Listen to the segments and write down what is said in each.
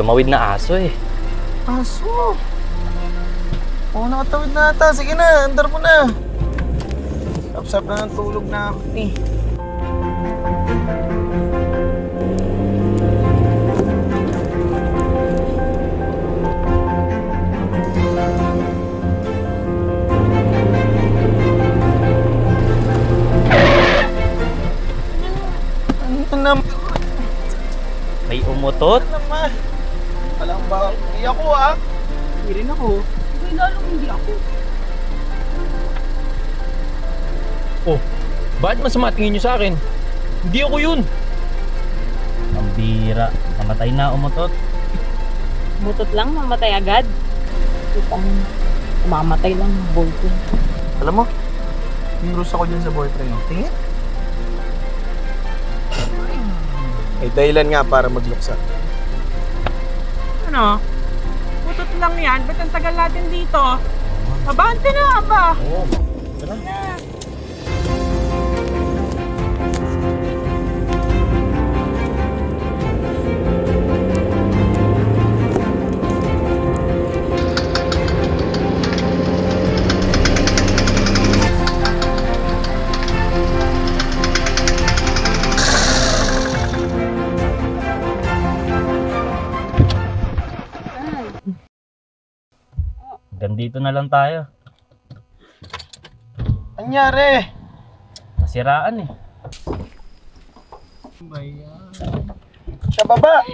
Tumawid na aso eh. Aso? Oo, nakatawid na ata. Sige na, andar mo na. Sapsap na ng tulog na ako eh. May umutot? Walang ba? Hindi ako ah. Hindi rin ako. Hindi lalong hindi ako. Oh, bakit masama tingin niyo sa akin? Hindi ako yun. Ang bira. Namatay na umutot. Umutot lang? Mamatay agad? Tutang, mamatay lang ng boyfriend. Alam mo, yung rusa ko dyan sa boyfriend. Tingin? Ay, dahilan nga para magluksa. Ano? Putot lang yan. Ba't ang tagal natin dito? Abante na, aba! Oo. Tara. Yeah. Dito na lang tayo. Anyari? Nasiraan eh. Bayan. Sa baba!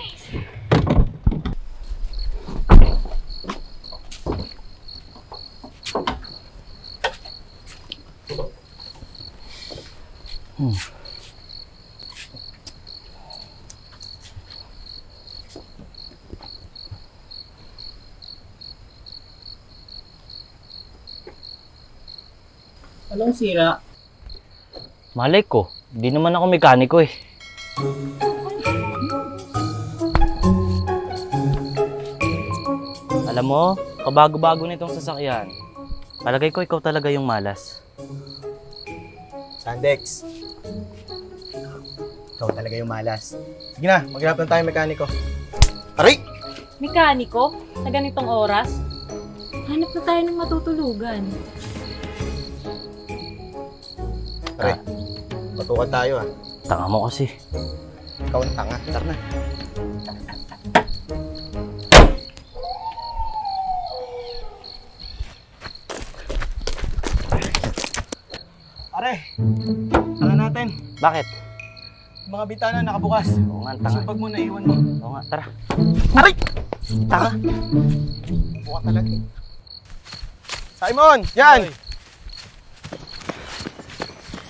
Anong sira? Malay ko. Di naman ako mekaniko eh. Alam mo, kabago-bago na itong sasakyan. Palagay ko ikaw talaga yung malas. Sandex. Ikaw talaga yung malas. Sige na, maghanap lang tayo mekaniko. Aray! Mekaniko? Sa ganitong oras? Hanap na tayo ng matutulugan. Pre, matukan tayo ah. Tanga mo kasi. Ikaw ang tanga. Tara na. Pare, tanga natin. Bakit? Mga bitana nakabukas. Oo nga, tanga. Sumpag mo, naiwan mo. Oo nga, tara. Aray! Tanga! Buka talaga eh. Simon! Yan! Oy.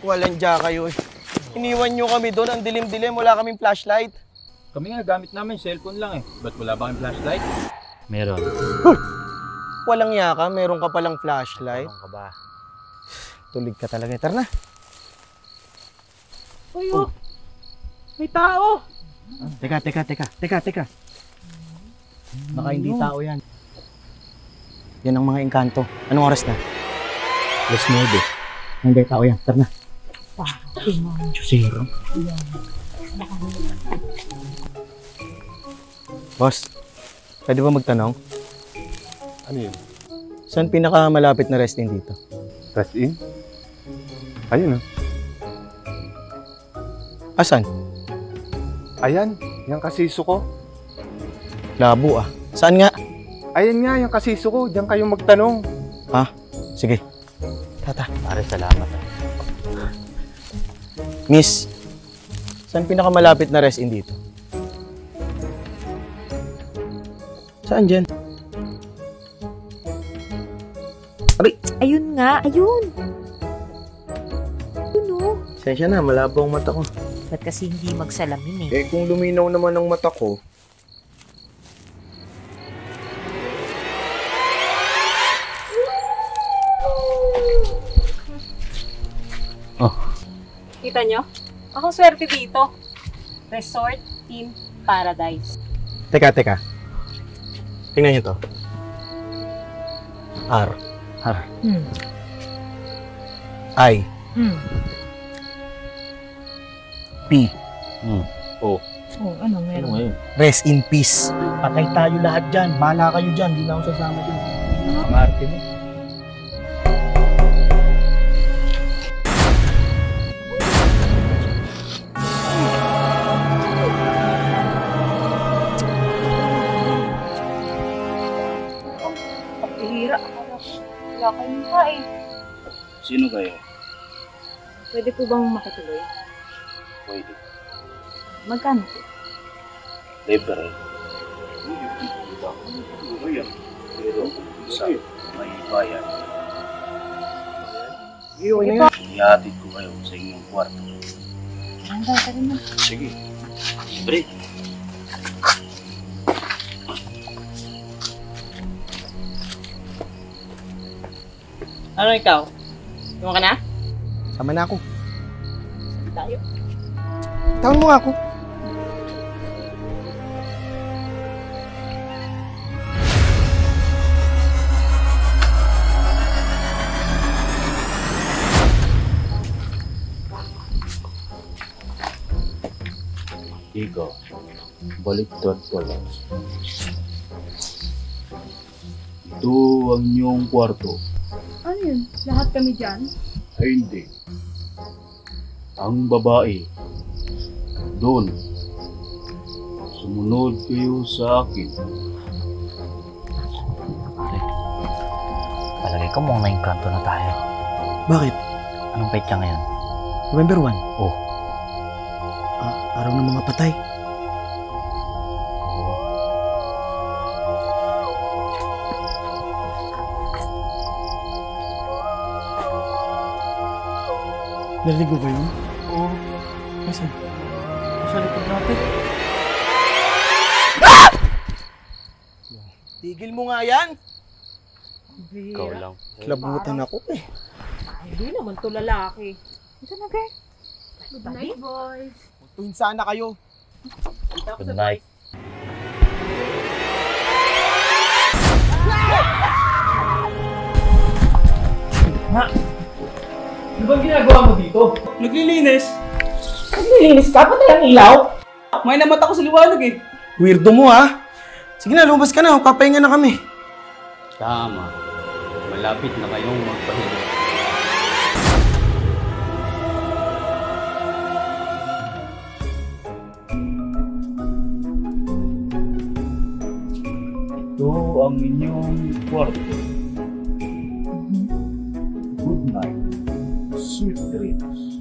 Walang dya kayo eh. Iniwan nyo kami doon. Ang dilim-dilim. Wala kaming flashlight. Kami nga gamit namin. Cellphone lang eh. Ba't wala ba kayong flashlight? Meron. Walang yaka. Meron ka palang flashlight. Meron ka ba? Tulig ka talaga. Tara na. Uy, oh. May tao. Teka. Baka hindi tao yan. Yan ang mga engkanto. Anong oras na? Alas 9. Hindi tao yan. Tara na. Diyosero. Boss, pwede ba magtanong? Ano yun? Saan pinakamalapit na rest-in dito? Rest-in? Ayun ah. Asan? Ayan, yung kasiso ko. Labo ah. Saan nga? Ayan nga, yung kasiso ko. Diyan kayong magtanong. Ah, sige. Tata. Pare, salamat ah. Miss, saan pinakamalapit na rest-in dito? Saan dyan? Aray! Ayun nga! Ayun! Ayun o! Sensya na, malabo ang mata ko. Ba't kasi hindi magsalamin eh? Eh kung luminaw naman ang mata ko... Oh. Kita nyo? Akong swerte dito. Resort Team Paradise. Teka. Tingnan nyo to. R. I. P. O. Ano ngayon? Rest in peace. Patay tayo lahat dyan. Bahala kayo dyan. Hindi na ako sasama dyan. Ang arte mo. Wala kayong kain. Sino kayo? Pwede po bang makatuloy? Pwede. Magkano po? Libre. Pero sa may bayan. Ihatid ko kayo sa inyong kwarto. Handa ka rin na. Sige. Libre. Ano ikaw? Tumo ka na? Sama na ako. Sama tayo. Tawag mo nga ako. Ikaw, balik doon ko lang. Ito ang inyong kwarto. Ano yun? Lahat kami dyan? Ay, hindi. Ang babae, doon. Sumunod kayo sa akin. Palagay ko mukhang na-engkanto na tayo. Bakit? Anong petsa ngayon? November 1? Oo. Araw ng mga patay. Narinig mo ba yun? Oo. Nasaan? Sa likod natin. Ah! Tigil mo nga yan! Ikaw lang. Labutan ako eh. Hindi naman to lalaki. Ito na ba? Good night, boys. Magtuhin sana kayo. Good night. Ma! Ano bang ginagawa mo dito? Naglilinis. Naglilinis ka? Patay ang ilaw? May namata ko sa liwanag eh. Weirdo mo ha? Sige na, lumabas ka na. Papahinga na kami. Tama. Malapit na kayong magpahinga. Ito ang inyong kwarto. Good night. Sweet dreams.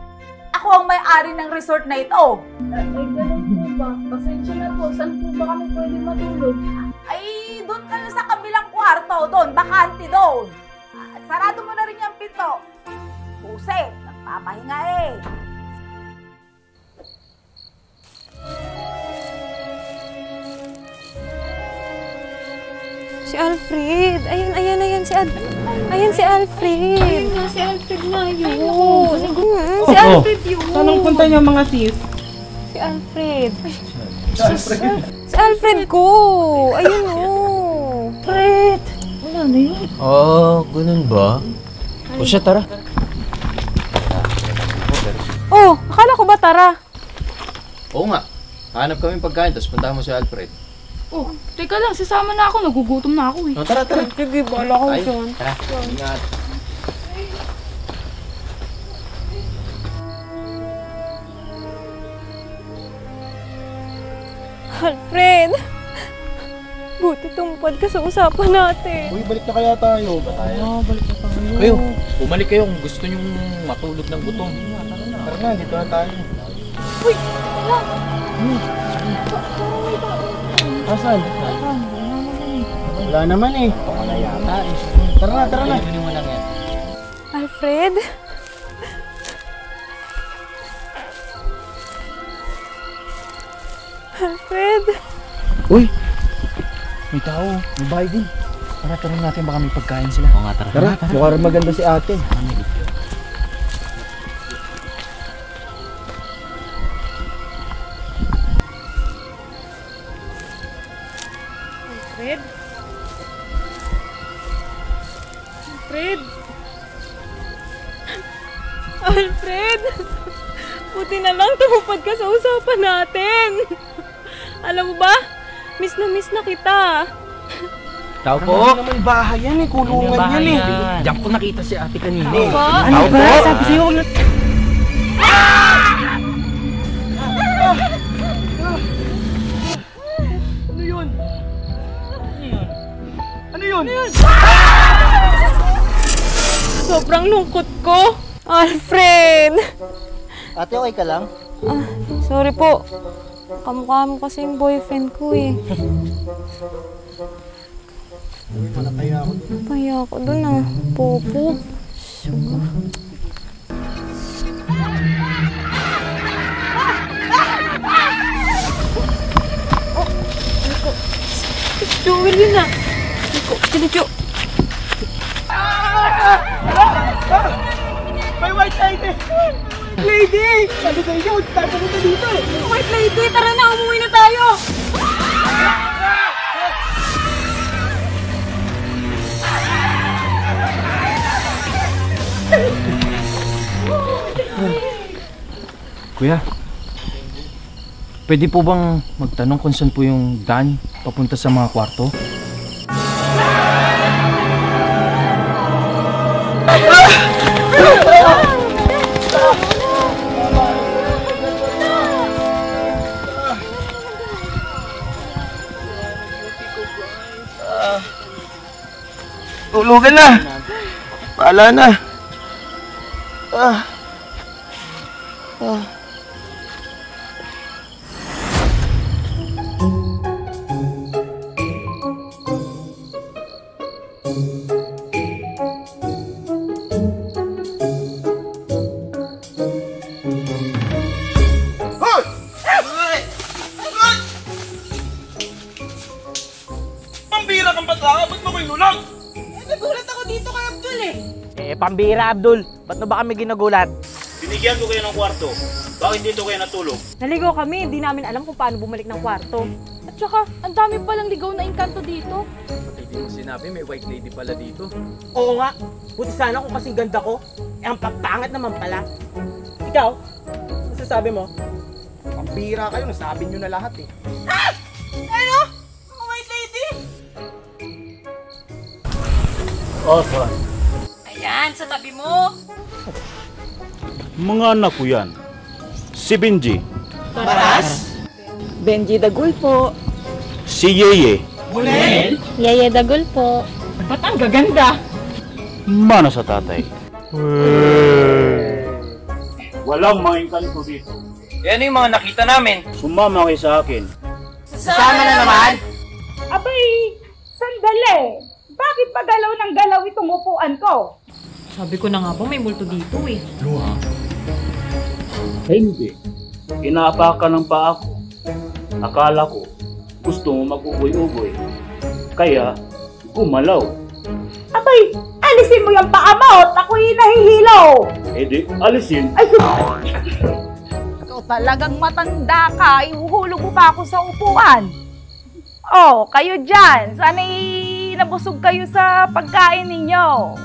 Ako ang may-ari ng resort na ito. Ay, ganun po ba? Pasensya na po. Saan po ba kami pwede matulog? Ay, doon kayo sa kabilang kwarto. Doon, bakante doon. Sarado mo na rin yung pinto. Puse, nagpapahinga eh. Si Alfred. Ayan si Alfred. Ayan si Alfred. Ayun na, si Alfred na yun. Si Alfred yun. Saan punta niya mga sis? Si Alfred. Si Alfred ko. Ayun o. Alfred. Wala na yun. Oo, ganun ba? O siya, tara. Oh, akala ko ba tara? Oo nga. Hanap kami pagkain, tapos punta mo si Alfred. Oh, teka lang, sasama na ako. Nagugutom na ako eh. No, tara. Sige, bala ko dyan. Tara, ingat. Alfred! Buti tungpad ka sa usapan natin. Uy, balik na kaya tayo. Ba tayo? Oo, balik na tayo. Kayo, bumalik kayo kung gusto nyong matulog ng gutom. Tara na, dito na tayo. Uy, wala! Uy, wala! Asan? Wala naman eh. Wala yata eh. Tara na, tara na. Alfred? Alfred? Uy! May tao. May bahay din. Tara, tara natin. Baka may pagkain sila. Oo nga, tara. Tara, mukha rin maganda si ate. Alfred? Alfred? Alfred! Buti na lang tumupad ka sa usapan natin. Alam mo ba? Miss na kita. Tao po? Ano naman bahay yan eh. Kulungan yan eh. Diyan ko nakita si ate kanina. Tao po? Ano ba? Sabi sa'yo. Ano yun? Ano yun? Sobrang lungkot ko. Alfred! Ate, okay ka lang? Ah, sorry po. Kamukha mo kasi yung boyfriend ko eh. Napaya ako dun. Napaya ako dun ah. Popo. Suga. Oh! Nico. Jowel yun ah. Nico. Tinicho. May white lady! Lady! Sabi sa inyo, tayo na dito eh! White lady! Tara na! Umuwi na tayo! Kuya, pwede po bang magtanong kung saan po yung daan papunta sa mga kwarto? Tulugan na! Paala na! Pambira kang bata! Ba't mo ko'y nulog? Nagulat ako dito kay Abdul eh. Eh, pambira Abdul. Ba't na ba kami ginagulat? Binigyan ko kayo ng kwarto. Bakit dito kayo natulog? Naligaw kami. Hindi namin alam kung paano bumalik ng kwarto. At saka, ang dami palang ligaw na engkanto dito. Hindi mo sinabi, may white lady pala dito. Oo nga. Buti sana kung kasing ganda ko. Eh, ang papangat naman pala. Ikaw, ano sasabi mo? Pambira kayo. Nasabi nyo na lahat eh. Ah! Ano? Alfred. Ayan, sa tabi mo. Mga anak ko yan. Si Benji. Paras. Benji Dagul po. Si Yeye. Bulel. Yeye Dagul po. Ba't ang gaganda? Mana sa tatay. Walang mga engkanto dito. Yan yung mga nakita namin. Sumama kayo sa akin. Sasama na naman. Abay, sandali. Bakit pa galaw ng galaw itong upuan ko? Sabi ko na nga po, may multo dito eh. Luha? Hindi. Inaapakan ng paa ko. Akala ko, gusto mo mag-ugoy-ugoy. Kaya, gumalaw. Abay, alisin mo yung paa mo at ako'y nahihilo. Eh di, alisin. Ay, ito talagang matanda ka. Ihuhulog mo pa ako sa upuan. Oh, kayo dyan. Sana'y nabusog kayo sa pagkain ninyo.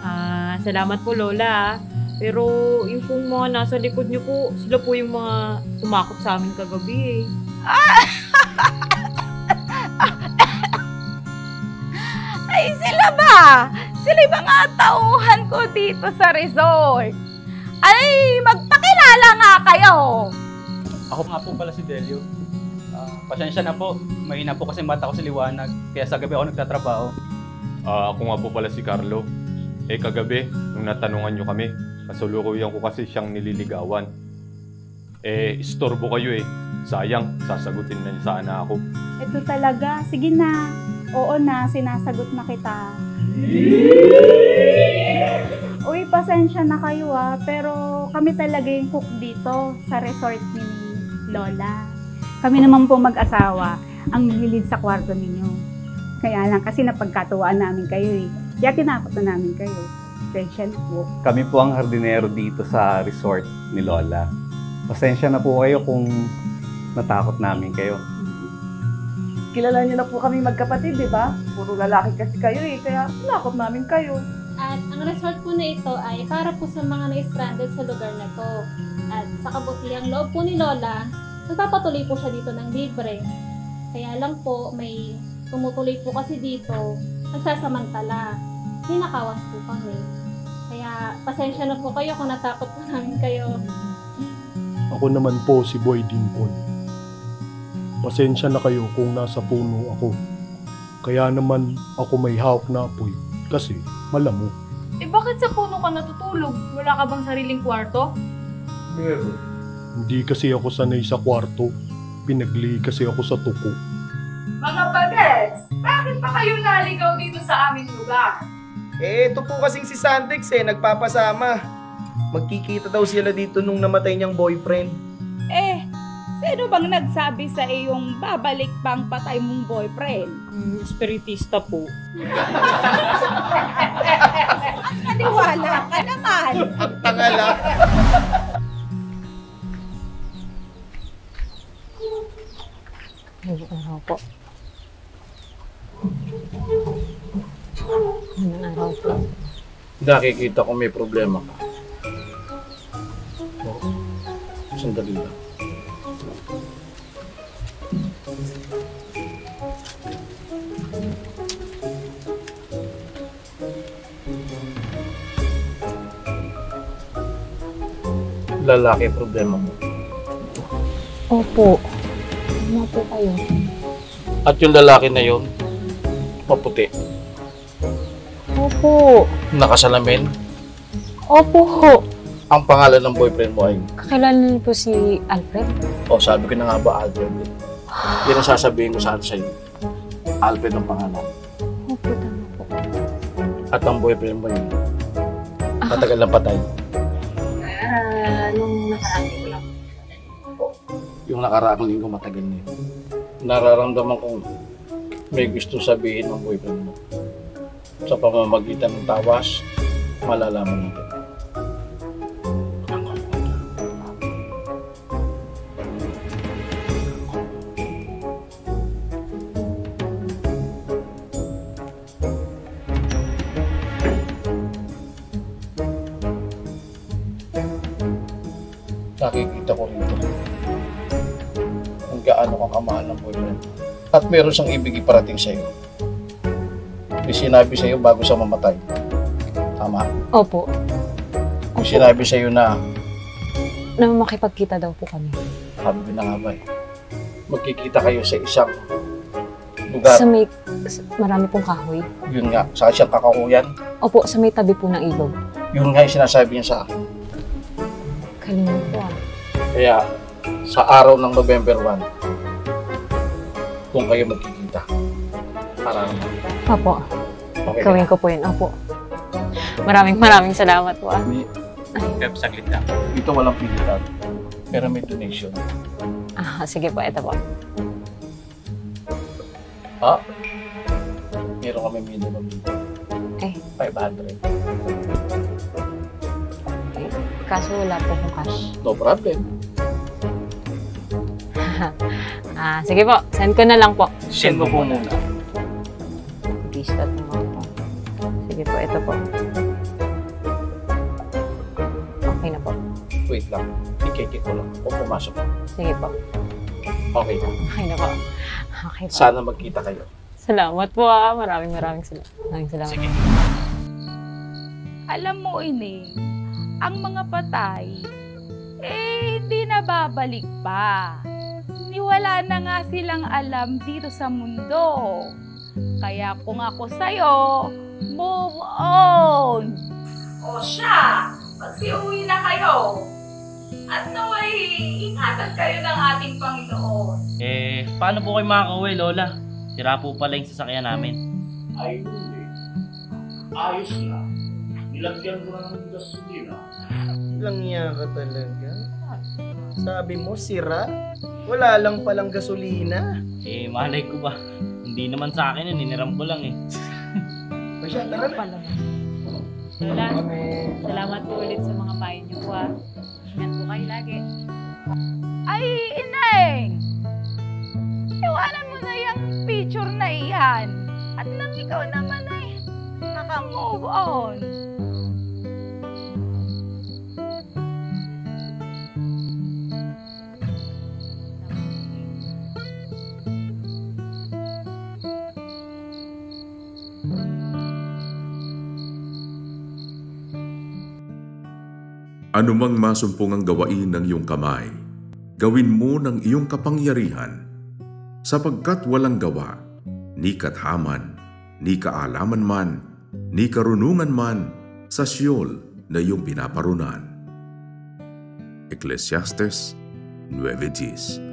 Ah, salamat po Lola. Pero yung pong mga nasa likod niyo po, sila po yung mga tumakot sa amin kagabi eh. Ay, sila ba? Sila ba nga tauhan ko dito sa resort? Ay, magpakilala nga kayo. Ako nga po pala si Delio. Pasensya na po, mahina po kasi mata ko sa liwanag, kaya sa gabi ako nagtatrabaho. Ako nga po pala si Carlo. Eh kagabi, nung natanungan nyo kami, kasulukuyan ko kasi siyang nililigawan. Eh, istorbo kayo eh. Sayang, sasagutin na sana ako. Ito talaga. Sige na. Oo na, sinasagot na kita. Uy, pasensya na kayo ah. Pero kami talaga yung cook dito sa resort ni Lola. Kami naman po mag-asawa ang lilid sa kwarto ninyo. Kaya lang kasi napagkatuwaan namin kayo eh. Kaya tinakot na namin kayo. Pasensya na po. Kami po ang hardinero dito sa resort ni Lola. Pasensya na po kayo kung natakot namin kayo. Kilala niyo na po kami magkapatid, di ba? Puro lalaki kasi kayo eh, kaya nakot namin kayo. At ang resort po na ito ay para po sa mga na-stranded sa lugar na to. At sa kabutihang loob po ni Lola, nagpapatuloy po siya dito ng libre. Kaya lang po, may tumutuloy po kasi dito, nagsasamantala. Hinakawan po kami. Kaya pasensya na po kayo kung natakot po namin kayo. Ako naman po si Boy Dimpol. Pasensya na kayo kung nasa puno ako. Kaya naman ako may hawak na apoy kasi malamok. Eh bakit sa puno ka natutulog? Wala ka bang sariling kwarto? Meron. Hindi kasi ako sanay sa kwarto. Pinagli kasi ako sa tuko. Mga bagets, bakit pa kayo naligaw dito sa aming lugar? Eh ito po kasing si Sandex eh, nagpapasama. Magkikita daw sila dito nung namatay niyang boyfriend. Eh... Sino bang nagsabi sa iyong babalik pang patay mong boyfriend? Spiritista po. Naniwala ka naman. Ang tangala. Anong araw po? Nakikita ko may problema ka. Sandali lang. Lalaki problema mo. Opo. Ano po kayo? At yung lalaki na yun, maputi. Opo. Nakasalamin? Opo. Ang pangalan ng boyfriend mo ay? Kakilala niyo po si Alfred? O, sabi ko na nga ba Alfred? Yan ang sasabihin ko sa'yo. Alfred ang pangalan. Opo, tama po. At ang boyfriend mo yun, matagal lang patay. Nung nakarating ko lang. Yung nakarating ko matagal na yun. Nararamdaman kong may gusto sabihin ng boyfriend mo. Sa pamamagitan ng tawas, malalaman natin. Nakikita ko rin kung gaano kang kamahal ng boyfriend. At meron siyang ibig iparating sa'yo. May sinabi sa'yo bago siya mamatay. Tama? Opo. May sinabi sa'yo na... Na makipagkita daw po kami. Sabi ko na nga ba eh. Magkikita kayo sa isang lugar. Sa may... Marami pong kahoy. Yun nga. Sa siyang kakahuyan. Opo, sa may tabi po ng ilog. Yun nga yung sinasabi niya sa akin. Kaya, sa araw ng November 1, kung kayo magkikita, araw naman. Opo. Okay. Gawin ko po yun. Opo. Maraming salamat po. Pep, saglit lang. Dito walang pilihan. Pero may donation. Ah, sige po. Ito po. Ha? Meron kami minimum. Eh? 500. Kaso wala po kong cash. No problem. Sige po, send ko na lang po. Send mo po muna. Restart mo po. Sige po, ito po. Okay na po. Wait lang. Ikikik ko lang. O pumasok. Sige po. Okay na. Okay na po. Okay po. Sana magkita kayo. Salamat po ah. Maraming salamat. Sige. Alam mo, Ine, ang mga patay, eh, hindi na babalik pa. Wala na nga silang alam dito sa mundo. Kaya kung ako sa'yo, move on! O siya, magsiuwi na kayo! at naway ingatan kayo ng ating Panginoon. Eh, paano po kayo makakauwi, Lola? Sira po pala yung sasakyan namin. Ay, hindi. Ayos na. Nilagyan ko na ng gasolina. Ilang iya ka talaga? Sabi mo, sira? Wala lang palang gasolina. Eh, malay ko ba? Hindi naman sa akin yun, niniram ko lang eh. Masya, tara na. Lola, salamat po ulit sa mga payo niyo po ah. Ingat po kayo lagi. Ay, Ineng! Iwanan mo na yung picture na iyan. At nang ikaw naman ay naka-move on. Anumang masumpungang gawain ng iyong kamay, gawin mo ng iyong kapangyarihan, sapagkat walang gawa, ni kathaman, ni kaalaman man, ni karunungan man, sa siyol na iyong pinaparunan. Ecclesiastes 9:10.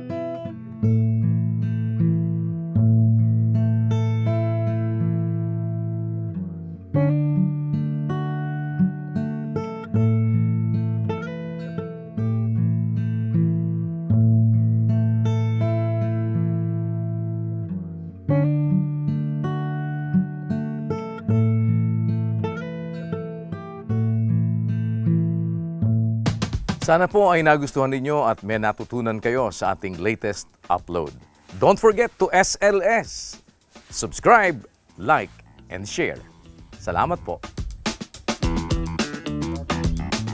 Sana po ay nagustuhan ninyo at may natutunan kayo sa ating latest upload. Don't forget to SLS. Subscribe, like, and share. Salamat po.